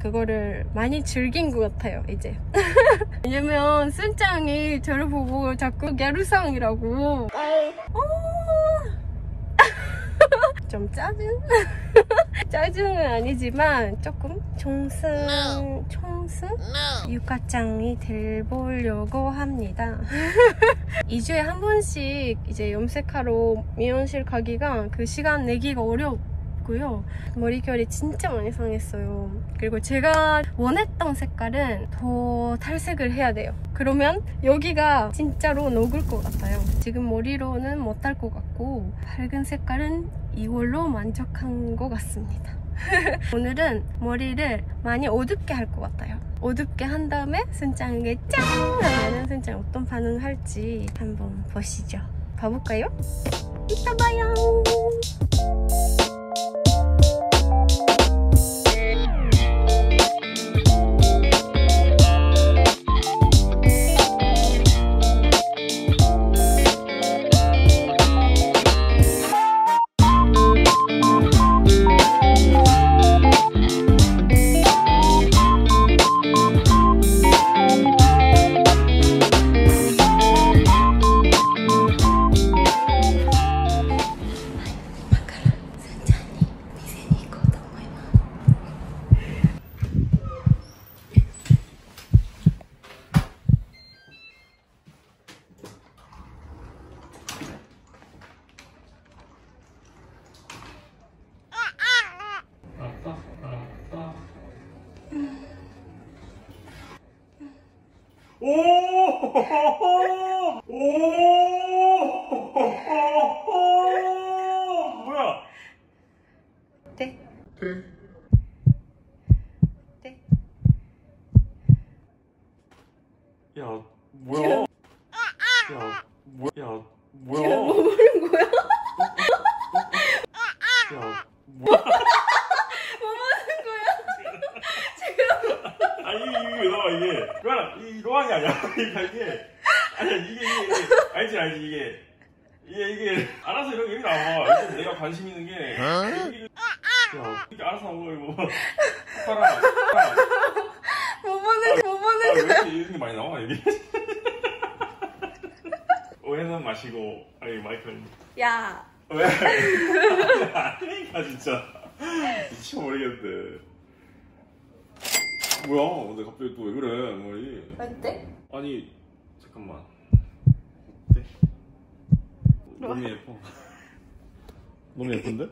그거를 많이 즐긴 것 같아요 이제. 왜냐면 순짱이 저를 보고 자꾸 야루상이라고 좀 짜증? 짜증은 아니지만 조금 청승 유카짱이 될 보려고 합니다. 2주에 한 번씩 이제 염색하러 미용실 가기가 그 시간 내기가 어렵고요. 머릿결이 진짜 많이 상했어요. 그리고 제가 원했던 색깔은 더 탈색을 해야 돼요. 그러면 여기가 진짜로 녹을 것 같아요. 지금 머리로는 못 탈 것 같고 밝은 색깔은 이걸로 만족한 것 같습니다. 오늘은 머리를 많이 어둡게 할 것 같아요. 어둡게 한 다음에 순짱에게 짠! 하면 순짱 어떤 반응할지 한번 보시죠. 봐볼까요? 이따 봐요. 오! 뭐야? 떼. 떼. 떼. 야, 뭐야? 야, 뭐야? 야, 뭐야? 뭐 부르는 거야? 야, 뭐야? 뭐 부르는 거야? 지금. 아니, 이게 나와, 이게. 로한, 이 로한이 아니야. 이게. 아니야, 이게. 알지, 이게. 이게 알아서 이렇게 나와. 이게 내가 관심 있는 게 이렇게 알아서 나와. 이거 봐라. 못 보는 거야. 왜 이렇게 많이 나와 여기? 오해는 마시고. 아니 마이클. 야. 왜? 아 진짜 미치고 모르겠는데. 뭐야? 근데 갑자기 또 왜 그래 머리? 어때? 아니 잠깐만. 어때? 너무 예뻐. 너무 예쁜데?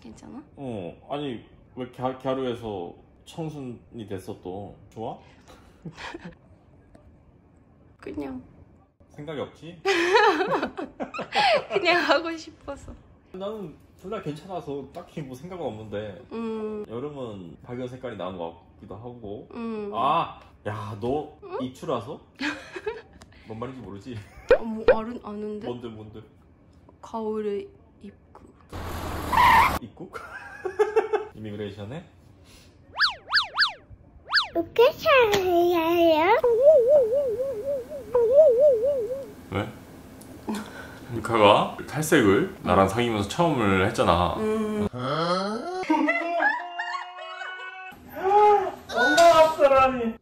괜찮아? 어, 아니 왜 갸루에서 청순이 됐어 또? 좋아? 그냥 생각이 없지? 그냥 하고 싶어서. 나는 둘 다 괜찮아서 딱히 뭐 생각은 없는데 여름은 밝은 색깔이 나은 것 같기도 하고 아! 야 너 입추라서? 뭔 말인지 모르지? 뭐 아는데? 뭔데? 가을의 입국. 입국? 이미그레이션에? 어떻게 살아요? 왜? 미카가 탈색을 나랑 사귀면서 처음을 했잖아. 엄마 앞사람이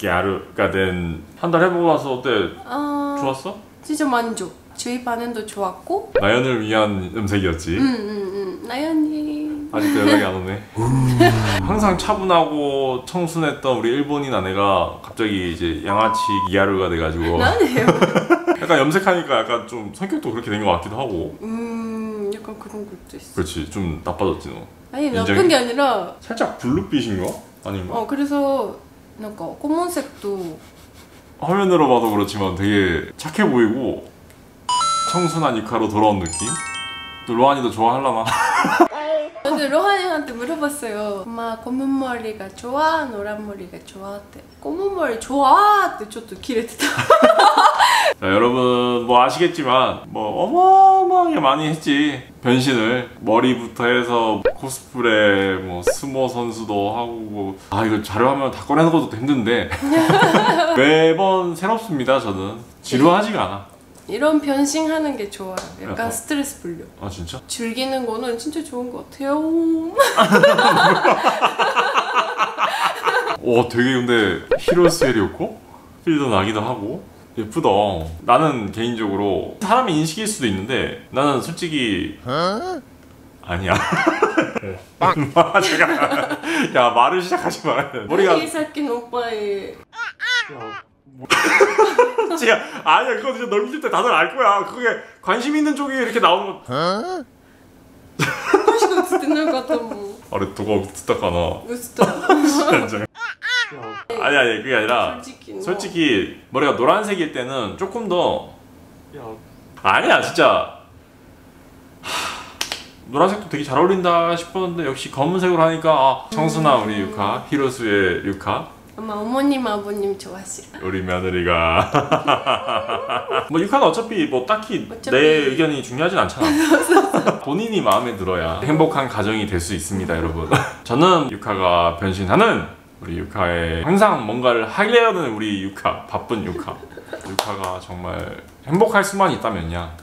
갸루가 된 한 달 해보고 와서 어때? 좋았어? 진짜 만족. 주위 반응도 좋았고 나연을 위한 음색이었지. 나연이 아직도 연락이 안 오네. 항상 차분하고 청순했던 우리 일본인 아내가 갑자기 이제 양아치 기아루가 돼가지고 나네요. 약간 염색하니까 약간 좀 성격도 그렇게 된 것 같기도 하고 약간 그런 것도 있어. 그렇지 좀 나빠졌지 너. 아니 나쁜 게 아니라 살짝 블루빛인가? 아닌가? 어 그래서 뭔가 검은색도 화면으로 봐도 그렇지만 되게 착해 보이고 청순한 이카로 돌아온 느낌? 또 로한이도 좋아하려나? 오늘 로한 형한테 물어봤어요. 엄마 검은 머리가 좋아? 노란 머리가 좋아? 때 검은 머리 좋아! 때 저도 기대했다. 여러분 뭐 아시겠지만 뭐 어마어마하게 많이 했지. 변신을 머리부터 해서 코스프레 뭐 스모 선수도 하고 아 이거 자료하면 다 꺼내놓고도 힘든데 매번 새롭습니다. 저는 지루하지가 않아. 이런 변신하는 게 좋아요. 약간 아, 스트레스 풀려. 아 진짜? 즐기는 거는 진짜 좋은 것 같아요. 오 되게 근데 히로스엘이었고 필도 나기도 하고 예쁘다. 나는 개인적으로 사람의 인식일 수도 있는데 나는 솔직히 아니야. 제가 야 말을 시작하지 말아야 돼. 머리가 이삭힌 오빠의 제가 아니야 그거 진짜 넓힐 때 다들 알 거야. 그게 관심 있는 쪽이 이렇게 나오는 거. 도시도 듣는 것 같아 뭐. 아래 도가 듣다가나. 진짜. 아니 그게 아니라 솔직히 머리가 노란색일 때는 조금 더 아니야 진짜 노란색도 되게 잘 어울린다 싶었는데 역시 검은색으로 하니까 아, 청순아 우리 유카 히로수의 유카. 아마 어머님 아버님 좋아하시라 우리 며느리가 뭐 유카는 어차피 뭐 딱히 어차피... 내 의견이 중요하진 않잖아. 본인이 마음에 들어야 행복한 가정이 될 수 있습니다. 여러분 저는 유카가 변신하는 우리 유카의 항상 뭔가를 하려는 우리 유카 바쁜 유카 유카가 정말 행복할 수만 있다면야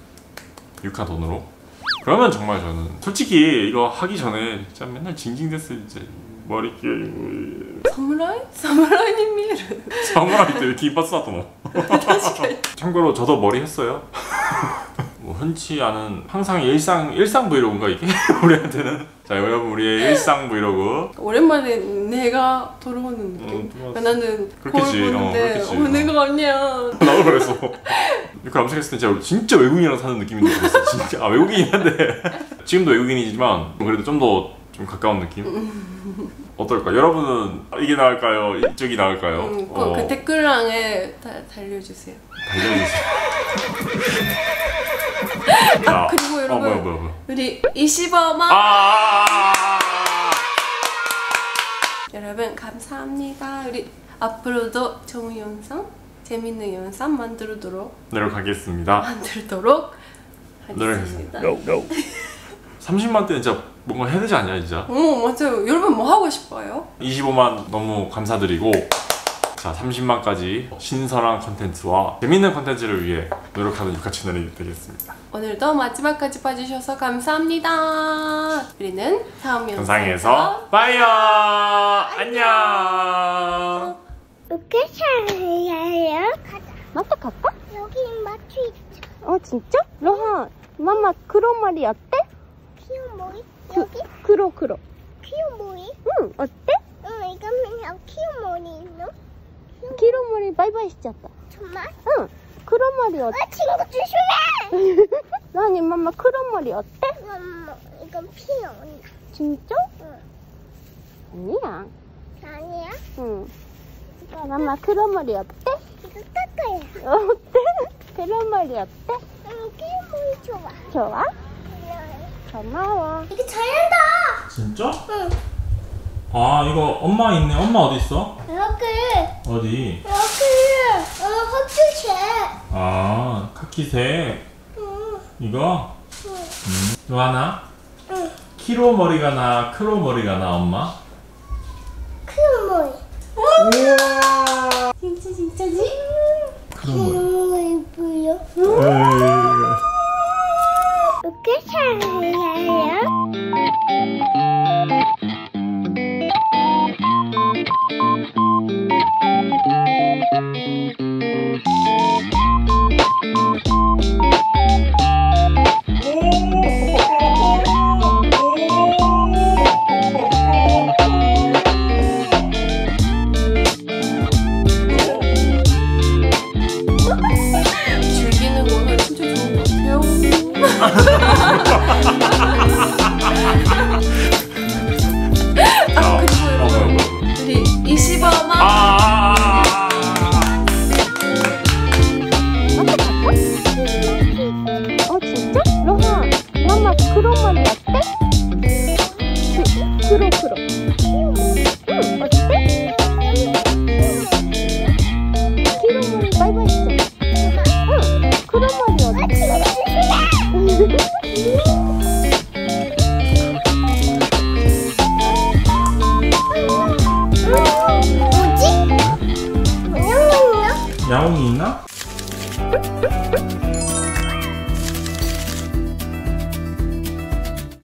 유카 돈으로 그러면 정말 저는 솔직히 이거 하기 전에 진짜 맨날 징징댔어요. 이제 머리 끼고 사무라이? 사무라이님이래. 사무라이 때 긴바 쓰나더만. 참고로 저도 머리 했어요. 뭐 흔치 않은 항상 일상 브이로그인가 이게 우리한테는. 자 여러분 우리의 일상 브이로그. 오랜만에 내가 돌아오는 느낌. 나는 거울 보는데 내가 아니야. 나도 그랬어. 유카 염색했을 때 진짜 외국인이랑 사는 느낌인데 그랬어. 진짜 아 외국인이 한데 지금도 외국인이지만 그래도 좀 더 좀 가까운 느낌? 어떨까? 여러분은 이게 나을까요? 이쪽이 나을까요? 그 댓글란에 달려주세요. 달려주세요. 아, 그리고 여러분 뭐야. 우리 20어만 여러분 감사합니다. 우리 앞으로도 좋은 영상, 재밌는 영상 만들도록 노력하겠습니다. 만들도록 하겠습니다. 30만 때 진짜 뭔가 해야 되지 않냐 진짜? 맞아요. 여러분 뭐 하고 싶어요? 25만 너무 감사드리고 자 30만까지 신선한 콘텐츠와 재밌는 콘텐츠를 위해 노력하는 유카 채널이 되겠습니다. 오늘도 마지막까지 봐주셔서 감사합니다. 우리는 다음 영상에서 봐요. 안녕. 유카샤예요. 가자. 마트 갈까? 여기 마트 있어. 어 진짜? 로한 맘마 그런 말이 어때? 귀여운 머리? 여기? 그러 귀여운 머리? 응 어때? 응 이거는 귀여운 머리 있노? 귀여운 머리 바이바이 시켰다. 정말? 응 그런 머리 어때? 친구 조심해! 아니 맘마 그런 머리 어때? 이건 귀여운 진짜? 응 아니야 아니야? 응 맘마 그런 머리 어때? 이거 깎아야 어때? 그런 머리 어때? 응 귀여운 머리 좋아 좋아? 고마워. 이게 잘한다. 진짜? 응. 아 이거 엄마 있네. 엄마 어디 있어? 여기. 어디? 여기. 카키색. 아 카키색. 응. 이거? 응. 로하나? 응. 키로 머리가 나, 크로 머리가 나 엄마? 크로 머리. 우와. 진짜지? 크로 머리 보여? 즐기는 거는 진짜 좋은 것 같아요. 뭐지? 야옹이 있나?